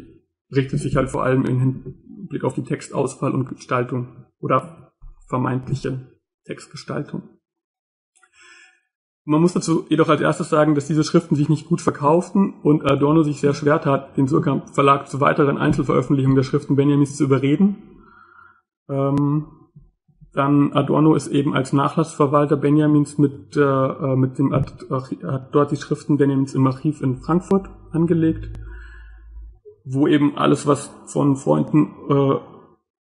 richtet sich halt vor allem im Blick auf die Textauswahl und Gestaltung oder vermeintliche Textgestaltung. Man muss dazu jedoch als erstes sagen, dass diese Schriften sich nicht gut verkauften und Adorno sich sehr schwer tat, den Suhrkamp Verlag zu weiteren Einzelveröffentlichungen der Schriften Benjamins zu überreden. Ähm, dann Adorno ist eben als Nachlassverwalter Benjamins mit, äh, mit dem, hat, hat dort die Schriften Benjamins im Archiv in Frankfurt angelegt, wo eben alles, was von Freunden äh,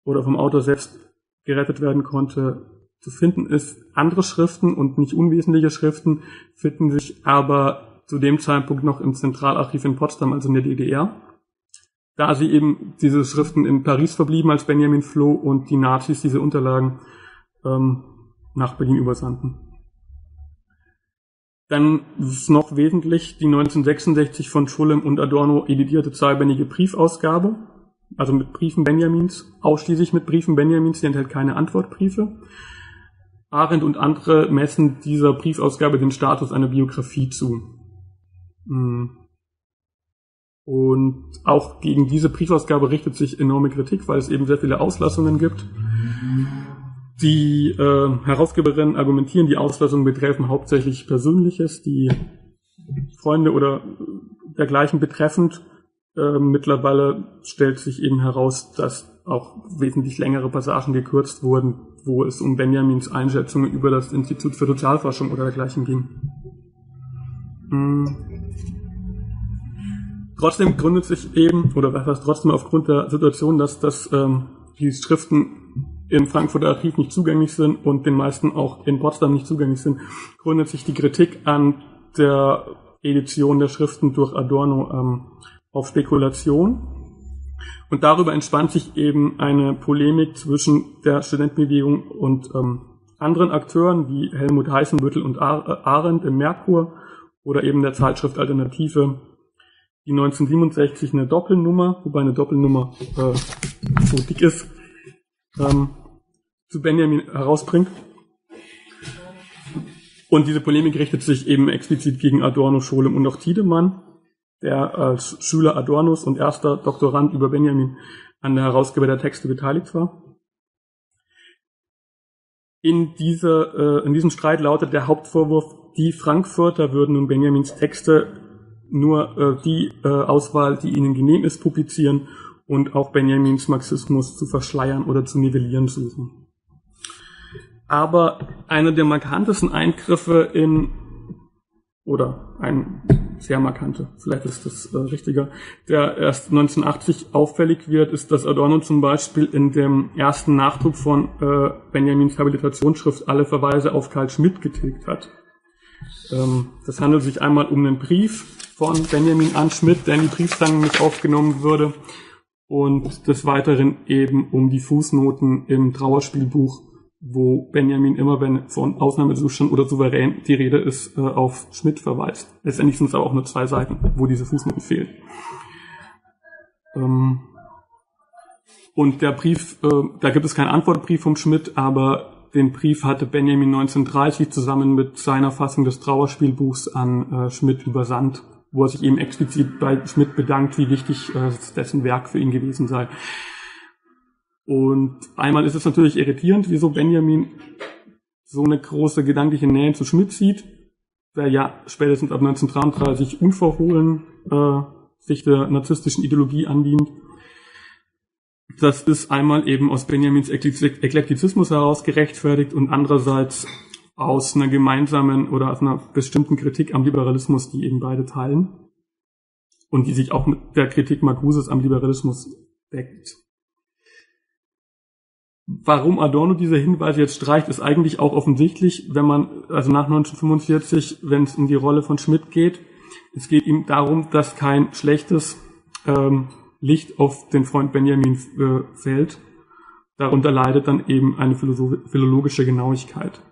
oder vom Autor selbst gerettet werden konnte, zu finden ist. Andere Schriften und nicht unwesentliche Schriften finden sich aber zu dem Zeitpunkt noch im Zentralarchiv in Potsdam, also in der D D R, da sie eben diese Schriften in Paris verblieben, als Benjamin floh und die Nazis diese Unterlagen ähm, nach Berlin übersandten. Dann ist noch wesentlich die neunzehnhundertsechsundsechzig von Scholem und Adorno editierte zweibändige Briefausgabe, also mit Briefen Benjamins, ausschließlich mit Briefen Benjamins, die enthält keine Antwortbriefe. Arendt und andere messen dieser Briefausgabe den Status einer Biografie zu. Und auch gegen diese Briefausgabe richtet sich enorme Kritik, weil es eben sehr viele Auslassungen gibt. Die äh, Herausgeberinnen argumentieren, die Auslassungen betreffen hauptsächlich Persönliches, die Freunde oder dergleichen betreffend. Äh, mittlerweile stellt sich eben heraus, dass auch wesentlich längere Passagen gekürzt wurden, wo es um Benjamins Einschätzungen über das Institut für Sozialforschung oder dergleichen ging. Hm. Trotzdem gründet sich eben, oder was heißt trotzdem, aufgrund der Situation, dass das, ähm, die Schriften im Frankfurter Archiv nicht zugänglich sind und den meisten auch in Potsdam nicht zugänglich sind, gründet sich die Kritik an der Edition der Schriften durch Adorno ähm, auf Spekulation. Und darüber entspannt sich eben eine Polemik zwischen der Studentenbewegung und ähm, anderen Akteuren wie Helmut Heißenbüttel und Arendt im Merkur oder eben der Zeitschrift Alternative, die neunzehnhundertsiebenundsechzig eine Doppelnummer, wobei eine Doppelnummer äh, so dick ist, ähm, zu Benjamin herausbringt. Und diese Polemik richtet sich eben explizit gegen Adorno, Scholem und auch Tiedemann, der als Schüler Adornos und erster Doktorand über Benjamin an der Herausgabe der Texte beteiligt war. In, diese, äh, in diesem Streit lautet der Hauptvorwurf, die Frankfurter würden nun Benjamins Texte nur äh, die äh, Auswahl, die ihnen genehm ist, publizieren und auch Benjamins Marxismus zu verschleiern oder zu nivellieren suchen. Aber einer der markantesten Eingriffe in oder ein sehr markante, vielleicht ist das äh, richtiger, der erst neunzehnhundertachtzig auffällig wird, ist, dass Adorno zum Beispiel in dem ersten Nachdruck von äh, Benjamins Habilitationsschrift alle Verweise auf Carl Schmitt getilgt hat. Ähm, das handelt sich einmal um einen Brief von Benjamin an Schmitt, der in die Briefstangen nicht aufgenommen würde, und des Weiteren eben um die Fußnoten im Trauerspielbuch, wo Benjamin immer, wenn von Ausnahmezustand oder Souverän die Rede ist, äh, auf Schmidt verweist. Letztendlich sind es aber auch nur zwei Seiten, wo diese Fußnoten fehlen. Ähm Und der Brief, äh, da gibt es keinen Antwortbrief vom Schmidt, aber den Brief hatte Benjamin neunzehnhundertdreißig zusammen mit seiner Fassung des Trauerspielbuchs an äh, Schmidt übersandt, wo er sich eben explizit bei Schmidt bedankt, wie wichtig äh, dessen Werk für ihn gewesen sei. Und einmal ist es natürlich irritierend, wieso Benjamin so eine große gedankliche Nähe zu Schmidt sieht, der ja spätestens ab neunzehnhundertdreiunddreißig unverhohlen äh, sich der narzisstischen Ideologie andient. Das ist einmal eben aus Benjamins Eklektizismus heraus gerechtfertigt und andererseits aus einer gemeinsamen oder aus einer bestimmten Kritik am Liberalismus, die eben beide teilen und die sich auch mit der Kritik Marcuses am Liberalismus deckt. Warum Adorno diese Hinweise jetzt streicht, ist eigentlich auch offensichtlich, wenn man, also nach neunzehnhundertfünfundvierzig, wenn es um die Rolle von Schmidt geht, es geht ihm darum, dass kein schlechtes ähm, Licht auf den Freund Benjamin äh, fällt. Darunter leidet dann eben eine philologische Genauigkeit.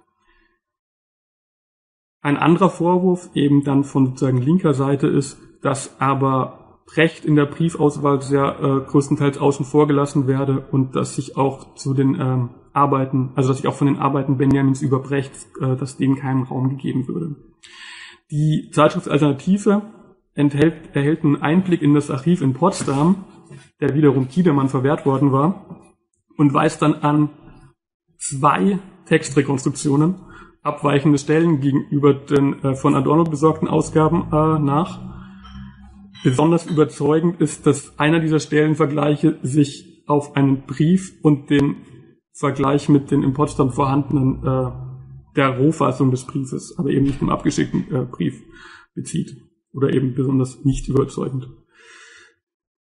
Ein anderer Vorwurf eben dann von sozusagen linker Seite ist, dass aber Brecht in der Briefauswahl sehr äh, größtenteils außen vor gelassen werde und dass sich auch zu den ähm, Arbeiten, also dass sich auch von den Arbeiten Benjamins über Brecht, äh, dass denen keinen Raum gegeben würde. Die Zeitschrift Alternative enthält, erhält einen Einblick in das Archiv in Potsdam, der wiederum Tiedemann verwehrt worden war, und weist dann an zwei Textrekonstruktionen abweichende Stellen gegenüber den äh, von Adorno besorgten Ausgaben äh, nach. Besonders überzeugend ist, dass einer dieser Stellenvergleiche sich auf einen Brief und den Vergleich mit den in Potsdam vorhandenen äh, der Rohfassung des Briefes, aber eben nicht dem abgeschickten äh, Brief bezieht oder eben besonders nicht überzeugend.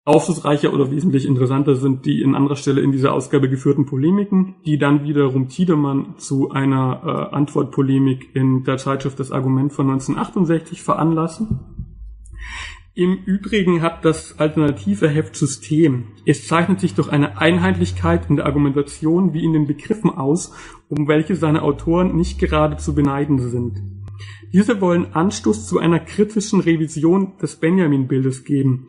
Aufschlussreicher oder wesentlich interessanter sind die in anderer Stelle in dieser Ausgabe geführten Polemiken, die dann wiederum Tiedemann zu einer äh, Antwortpolemik in der Zeitschrift Das Argument von neunzehnhundertachtundsechzig veranlassen. Im Übrigen hat das alternative Heft System. Es zeichnet sich durch eine Einheitlichkeit in der Argumentation wie in den Begriffen aus, um welche seine Autoren nicht gerade zu beneiden sind. Diese wollen Anstoß zu einer kritischen Revision des Benjamin-Bildes geben.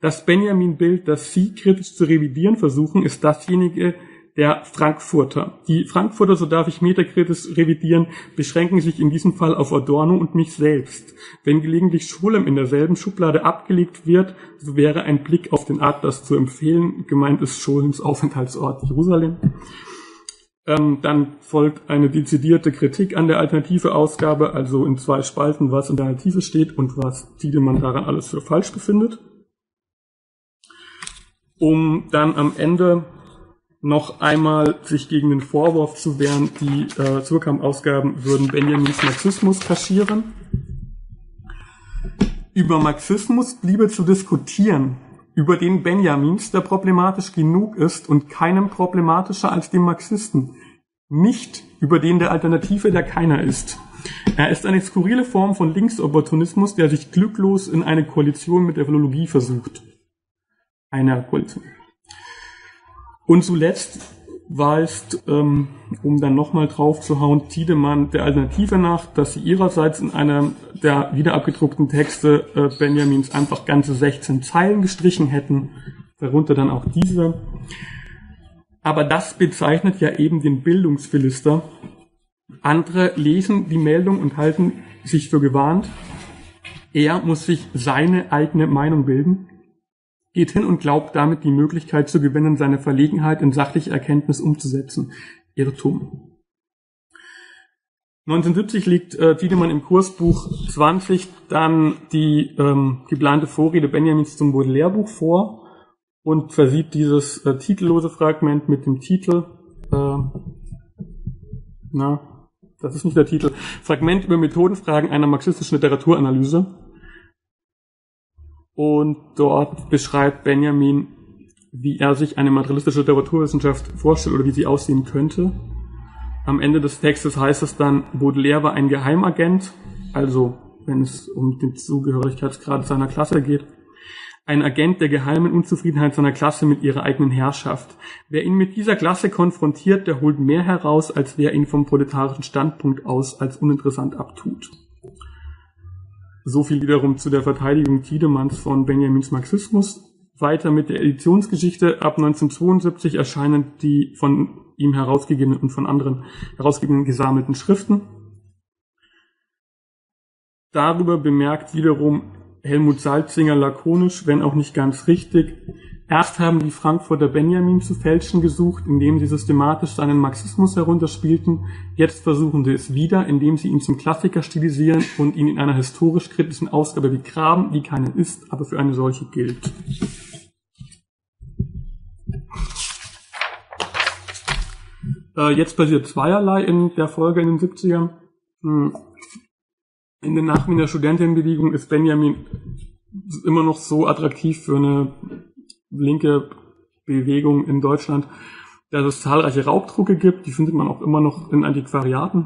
Das Benjamin-Bild, das Sie kritisch zu revidieren versuchen, ist dasjenige der Frankfurter. Die Frankfurter, so darf ich metakritisch revidieren, beschränken sich in diesem Fall auf Adorno und mich selbst. Wenn gelegentlich Scholem in derselben Schublade abgelegt wird, so wäre ein Blick auf den Atlas zu empfehlen. Gemeint ist Scholems Aufenthaltsort Jerusalem. Ähm, dann folgt eine dezidierte Kritik an der alternative Ausgabe, also in zwei Spalten, was in der Alternative steht und was Tiedemann daran alles für falsch befindet. Um dann am Ende noch einmal sich gegen den Vorwurf zu wehren, die äh, Suhrkamp-Ausgaben würden Benjamins Marxismus kaschieren. Über Marxismus bliebe zu diskutieren, über den Benjamins, der problematisch genug ist und keinem problematischer als dem Marxisten, nicht über den der Alternative, der keiner ist. Er ist eine skurrile Form von Linksopportunismus, der sich glücklos in eine Koalition mit der Philologie versucht. Einer Koalition. Und zuletzt weist, ähm, um dann nochmal drauf zu hauen, Tiedemann der Alternative nach, dass sie ihrerseits in einem der wieder abgedruckten Texte äh, Benjamins einfach ganze sechzehn Zeilen gestrichen hätten, darunter dann auch diese. Aber das bezeichnet ja eben den Bildungsphilister. Andere lesen die Meldung und halten sich für gewarnt. Er muss sich seine eigene Meinung bilden, geht hin und glaubt damit die Möglichkeit zu gewinnen, seine Verlegenheit in sachliche Erkenntnis umzusetzen. Irrtum. neunzehnhundertsiebzig legt äh, Tiedemann im Kursbuch zwanzig dann die ähm, geplante Vorrede Benjamins zum Baudelaire-Buch vor und versieht dieses äh, titellose Fragment mit dem Titel äh, na, das ist nicht der Titel, Fragment über Methodenfragen einer marxistischen Literaturanalyse. Und dort beschreibt Benjamin, wie er sich eine materialistische Literaturwissenschaft vorstellt oder wie sie aussehen könnte. Am Ende des Textes heißt es dann, Baudelaire war ein Geheimagent, also wenn es um den Zugehörigkeitsgrad seiner Klasse geht, ein Agent der geheimen Unzufriedenheit seiner Klasse mit ihrer eigenen Herrschaft. Wer ihn mit dieser Klasse konfrontiert, der holt mehr heraus, als wer ihn vom proletarischen Standpunkt aus als uninteressant abtut. So viel wiederum zu der Verteidigung Tiedemanns von Benjamins Marxismus. Weiter mit der Editionsgeschichte. Ab neunzehnhundertzweiundsiebzig erscheinen die von ihm herausgegebenen und von anderen herausgegebenen gesammelten Schriften. Darüber bemerkt wiederum Helmut Salzinger lakonisch, wenn auch nicht ganz richtig, erst haben die Frankfurter Benjamin zu fälschen gesucht, indem sie systematisch seinen Marxismus herunterspielten. Jetzt versuchen sie es wieder, indem sie ihn zum Klassiker stilisieren und ihn in einer historisch-kritischen Ausgabe begraben, die keine ist, aber für eine solche gilt. Äh, jetzt passiert zweierlei in der Folge in den siebzigern. In den Nachwien der Studentenbewegung ist Benjamin immer noch so attraktiv für eine linke Bewegung in Deutschland, dass es zahlreiche Raubdrucke gibt, die findet man auch immer noch in Antiquariaten,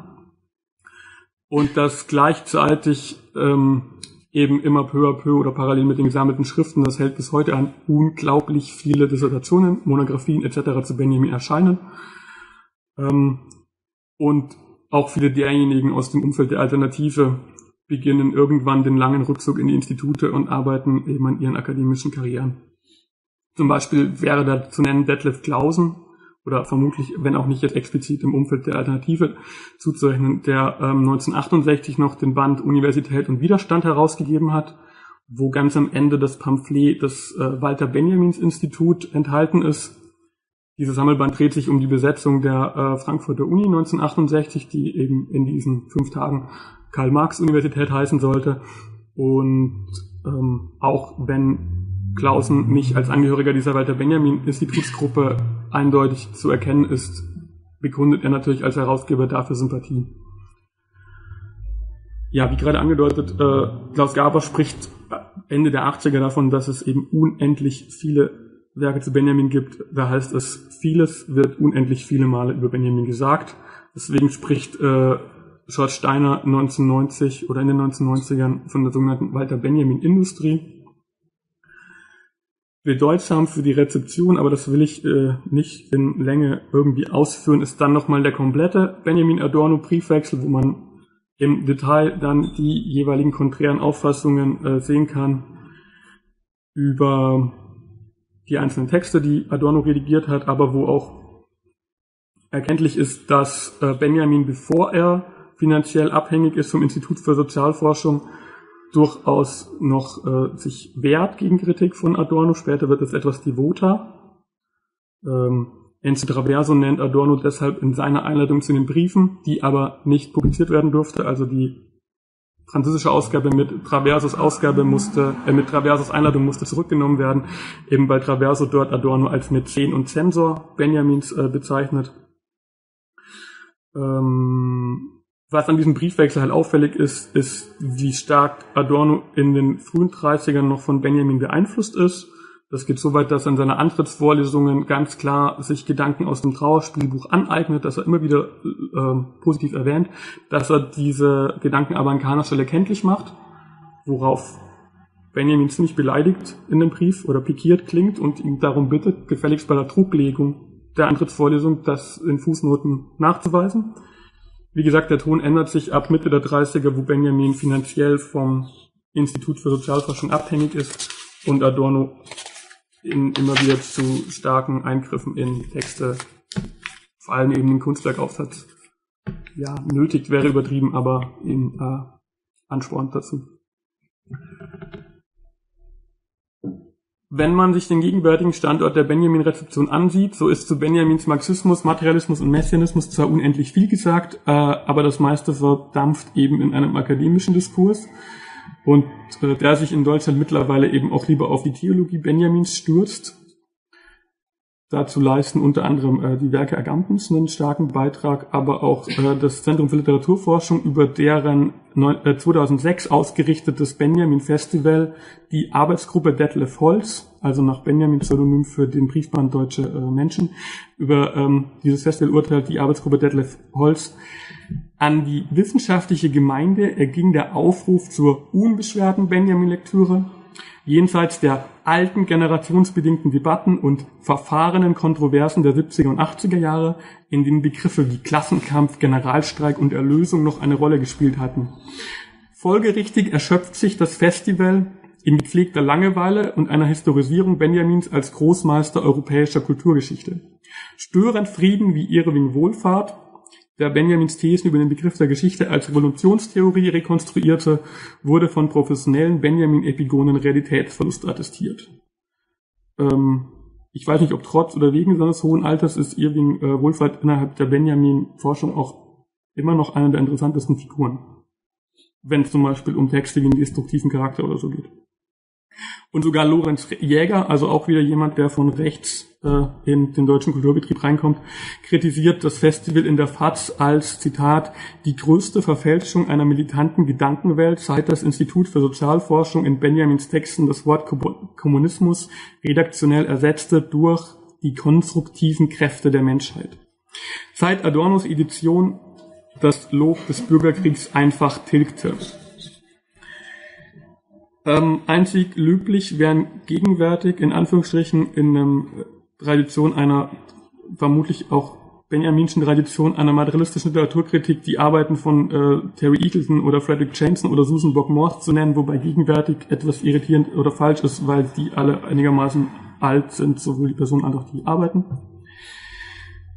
und dass gleichzeitig ähm, eben immer peu à peu oder parallel mit den gesammelten Schriften, das hält bis heute an, unglaublich viele Dissertationen, Monographien et cetera zu Benjamin erscheinen, ähm, und auch viele derjenigen aus dem Umfeld der Alternative beginnen irgendwann den langen Rückzug in die Institute und arbeiten eben an ihren akademischen Karrieren. Zum Beispiel wäre da zu nennen Detlef Clausen, oder vermutlich, wenn auch nicht jetzt explizit im Umfeld der Alternative zuzurechnen, der ähm, neunzehnhundertachtundsechzig noch den Band Universität und Widerstand herausgegeben hat, wo ganz am Ende das Pamphlet des äh, Walter Benjamins Institut enthalten ist. Dieses Sammelband dreht sich um die Besetzung der äh, Frankfurter Uni neunzehnhundertachtundsechzig, die eben in diesen fünf Tagen Karl-Marx-Universität heißen sollte. Und ähm, auch wenn Clausen nicht als Angehöriger dieser Walter-Benjamin-Institutsgruppe eindeutig zu erkennen ist, begründet er natürlich als Herausgeber dafür Sympathie. Ja, wie gerade angedeutet, äh, Klaus Garber spricht Ende der achtziger davon, dass es eben unendlich viele Werke zu Benjamin gibt. Da heißt es, vieles wird unendlich viele Male über Benjamin gesagt. Deswegen spricht äh, George Steiner neunzehnhundertneunzig oder in den neunzehnhundertneunzigern von der sogenannten Walter-Benjamin-Industrie. Bedeutsam für die Rezeption, aber das will ich äh, nicht in Länge irgendwie ausführen, ist dann nochmal der komplette Benjamin-Adorno-Briefwechsel, wo man im Detail dann die jeweiligen konträren Auffassungen äh, sehen kann über die einzelnen Texte, die Adorno redigiert hat, aber wo auch erkenntlich ist, dass äh, Benjamin, bevor er finanziell abhängig ist vom Institut für Sozialforschung, durchaus noch äh, sich wehrt gegen Kritik von Adorno. Später wird es etwas devoter. Ähm, Enzo Traverso nennt Adorno deshalb in seiner Einleitung zu den Briefen, die aber nicht publiziert werden durfte. Also die französische Ausgabe mit Traversos Ausgabe musste, äh, mit Traversos Einleitung musste zurückgenommen werden, eben weil Traverso dort Adorno als Mäzen und Zensor Benjamins äh, bezeichnet. Ähm, was an diesem Briefwechsel halt auffällig ist, ist, wie stark Adorno in den frühen dreißigern noch von Benjamin beeinflusst ist. Das geht so weit, dass er in seiner Antrittsvorlesungen ganz klar sich Gedanken aus dem Trauerspielbuch aneignet, dass er immer wieder äh, positiv erwähnt, dass er diese Gedanken aber an keiner Stelle kenntlich macht, worauf Benjamin ziemlich beleidigt in dem Brief oder pikiert klingt und ihn darum bittet, gefälligst bei der Truglegung der Antrittsvorlesung das in Fußnoten nachzuweisen. Wie gesagt, der Ton ändert sich ab Mitte der dreißiger, wo Benjamin finanziell vom Institut für Sozialforschung abhängig ist und Adorno in immer wieder zu starken Eingriffen in Texte, vor allem eben den Kunstwerkaufsatz, ja, nötigt wäre übertrieben, aber eben äh, anspornt dazu. Wenn man sich den gegenwärtigen Standort der Benjamin-Rezeption ansieht, so ist zu Benjamins Marxismus, Materialismus und Messianismus zwar unendlich viel gesagt, äh, aber das meiste verdampft eben in einem akademischen Diskurs. Und äh, der sich in Deutschland mittlerweile eben auch lieber auf die Theologie Benjamins stürzt. Dazu leisten unter anderem äh, die Werke Agampens einen starken Beitrag, aber auch äh, das Zentrum für Literaturforschung, über deren neun, äh, zweitausendsechs ausgerichtetes Benjamin-Festival die Arbeitsgruppe Detlef Holz, also nach Benjamin Pseudonym für den Briefband Deutsche äh, Menschen, über ähm, dieses Festival urteilt die Arbeitsgruppe Detlef Holz: An die wissenschaftliche Gemeinde erging der Aufruf zur unbeschwerten Benjamin-Lektüre. Jenseits der alten generationsbedingten Debatten und verfahrenen Kontroversen der siebziger und achtziger Jahre, in denen Begriffe wie Klassenkampf, Generalstreik und Erlösung noch eine Rolle gespielt hatten. Folgerichtig erschöpft sich das Festival in gepflegter Langeweile und einer Historisierung Benjamins als Großmeister europäischer Kulturgeschichte. Störend Frieden wie Irving Wohlfahrt, der Benjamins Thesen über den Begriff der Geschichte als Revolutionstheorie rekonstruierte, wurde von professionellen Benjamin-Epigonen Realitätsverlust attestiert. Ähm, ich weiß nicht, ob trotz oder wegen seines hohen Alters ist Irving äh, Wohlfahrt innerhalb der Benjamin-Forschung auch immer noch eine der interessantesten Figuren, wenn es zum Beispiel um Texte wie den destruktiven Charakter oder so geht. Und sogar Lorenz Jäger, also auch wieder jemand, der von rechts äh, in den deutschen Kulturbetrieb reinkommt, kritisiert das Festival in der F A Z als, Zitat, die größte Verfälschung einer militanten Gedankenwelt, seit das Institut für Sozialforschung in Benjamins Texten das Wort Kommunismus redaktionell ersetzte durch die konstruktiven Kräfte der Menschheit. Seit Adornos Edition das Lob des Bürgerkriegs einfach tilgte. Ähm, einzig löblich wären gegenwärtig, in Anführungsstrichen, in einer Tradition einer, vermutlich auch benjaminschen Tradition einer materialistischen Literaturkritik, die Arbeiten von äh, Terry Eagleton oder Frederick Jameson oder Susan Bock-Morse zu nennen, wobei gegenwärtig etwas irritierend oder falsch ist, weil die alle einigermaßen alt sind, sowohl die Personen als auch die Arbeiten.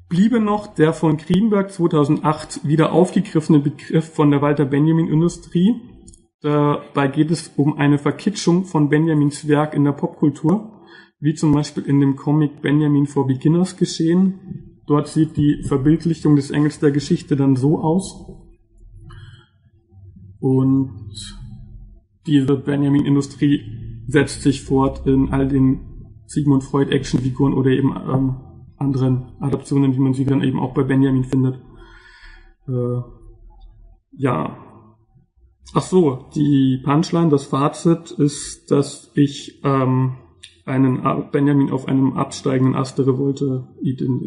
Bliebe noch der von Greenberg zweitausendacht wieder aufgegriffene Begriff von der Walter-Benjamin-Industrie. Dabei geht es um eine Verkitschung von Benjamins Werk in der Popkultur, wie zum Beispiel in dem Comic Benjamin for Beginners geschehen. Dort sieht die Verbildlichung des Engels der Geschichte dann so aus. Und diese Benjamin-Industrie setzt sich fort in all den Sigmund Freud-Actionfiguren oder eben ähm, anderen Adaptionen, wie man sie dann eben auch bei Benjamin findet. Äh, ja. Ach so, die Punchline, das Fazit ist, dass ich ähm, einen Benjamin auf einem absteigenden Ast der Revolte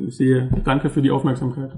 sehe. Danke für die Aufmerksamkeit.